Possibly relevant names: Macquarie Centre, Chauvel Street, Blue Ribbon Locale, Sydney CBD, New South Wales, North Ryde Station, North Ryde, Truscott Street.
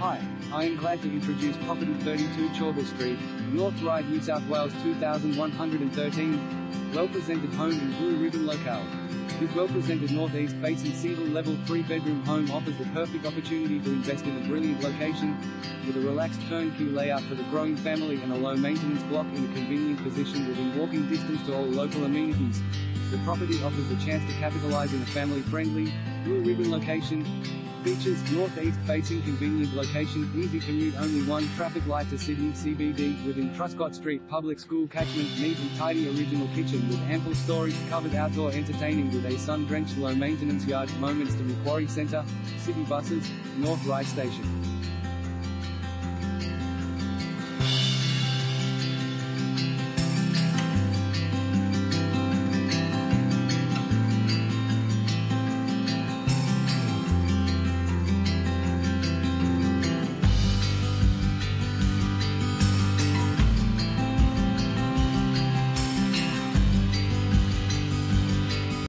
Hi, I am glad to introduce property 32 Chauvel Street, North Ryde, New South Wales 2113. Well presented home in Blue Ribbon Locale. This well presented northeast facing single level 3-bedroom home offers the perfect opportunity to invest in a brilliant location, with a relaxed turnkey layout for the growing family and a low maintenance block in a convenient position within walking distance to all local amenities. The property offers the chance to capitalize in a family-friendly, Blue Ribbon location. Features: northeast facing convenient location, easy commute, only one traffic light to Sydney CBD, within Truscott Street public school catchment, neat and tidy original kitchen with ample storage, covered outdoor entertaining with a sun-drenched low maintenance yard, moments to Macquarie Centre, city buses, North Ryde Station.